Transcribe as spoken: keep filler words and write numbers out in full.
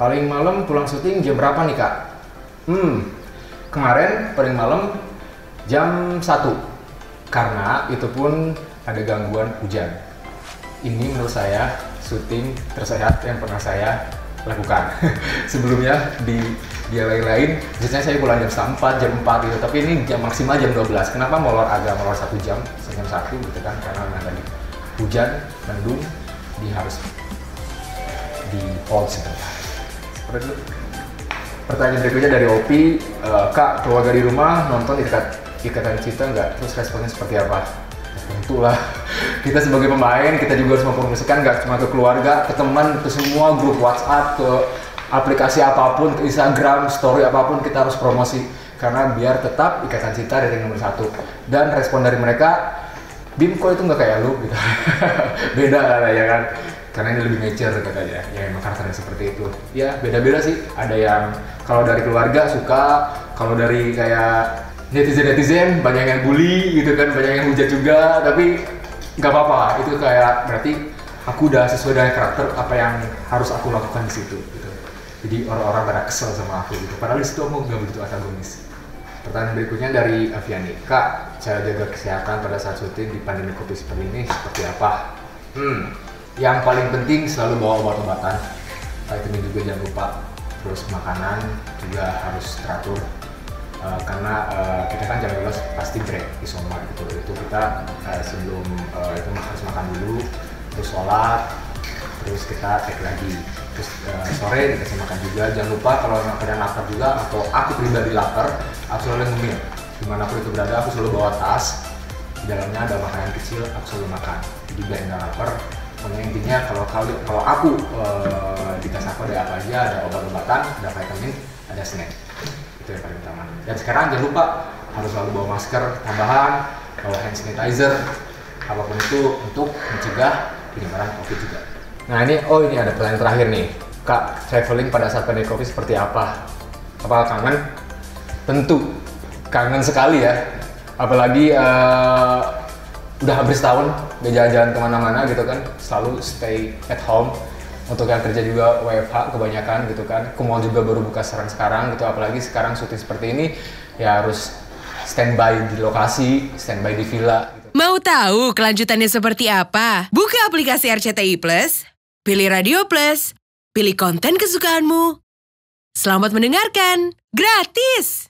Paling malam pulang syuting jam berapa nih kak? Hmm, kemarin paling malam jam satu. Karena itu pun ada gangguan hujan. Ini menurut saya syuting tersehat yang pernah saya lakukan. Sebelumnya di dia lain-lain, biasanya saya pulang jam empat, jam empat gitu. Tapi ini jam maksimal jam dua belas. Kenapa molor agak molor satu jam, jam satu gitu kan? Karena tadi hujan, mendung, dia harus di hold sebentar. Seperti itu. Pertanyaan berikutnya dari Opi, e, kak keluarga di rumah nonton ikat Ikatan Cinta nggak? Terus responnya seperti apa? Tentulah. Kita sebagai pemain, kita juga harus mempromosikan nggak cuma ke keluarga, ke teman, ke semua grup WhatsApp, ke aplikasi apapun, ke Instagram, story apapun, kita harus promosi. Karena biar tetap Ikatan Cinta rating nomor satu. Dan respon dari mereka, Bim kok itu nggak kayak lu? Gitu. Beda lah ya kan? Karena ini lebih nature katanya, ya emang karakternya seperti itu. Ya beda-beda sih, ada yang kalau dari keluarga suka, kalau dari kayak netizen-netizen banyak yang bully gitu kan, banyak yang hujat juga, tapi nggak apa-apa, itu kayak berarti aku udah sesuai dengan karakter apa yang harus aku lakukan di situ gitu. Jadi orang-orang pada kesel sama aku gitu, padahal disitu aku nggak begitu antagonis. Pertanyaan berikutnya dari Aviani, kak, cara jaga kesehatan pada saat syuting di pandemi Covid seperti ini seperti apa? Hmm, yang paling penting selalu bawa obat-obatan, vitamin juga jangan lupa, terus makanan juga harus teratur. Uh, karena uh, kita kan jam dua belas pasti break isomar gitu, itu kita uh, sebelum uh, itu harus makan dulu, terus sholat, terus kita take lagi, terus uh, sore dikasih makan juga. Jangan lupa kalau kadang lapar juga atau aku pribadi lapar, aku selalu ngemil dimanapun itu berada, aku selalu bawa tas, di dalamnya ada makanan kecil, aku selalu makan, jadi biar nggak lapar. Pokoknya intinya kalau kalau aku uh, di tas aku ada apa aja, ada obat-obatan, ada vitamin, ada snack. Itu yang paling utama. Dan sekarang jangan lupa harus selalu bawa masker tambahan, bawa hand sanitizer, apapun itu untuk mencegah penyebaran Covid juga. Nah ini, oh ini ada pertanyaan terakhir nih, kak, traveling pada saat pandemi Covid seperti apa? Apakah kangen? Tentu kangen sekali ya, apalagi uh, udah hampir setahun gak jalan-jalan kemana-mana gitu kan, selalu stay at home. Untuk yang kerja juga W F H kebanyakan gitu kan, ke mall juga baru buka sekarang-sekarang gitu, apalagi sekarang syuting seperti ini ya harus standby di lokasi, standby di villa gitu. Mau tahu kelanjutannya seperti apa? Buka aplikasi R C T I plus, pilih Radio Plus, pilih konten kesukaanmu. Selamat mendengarkan, gratis!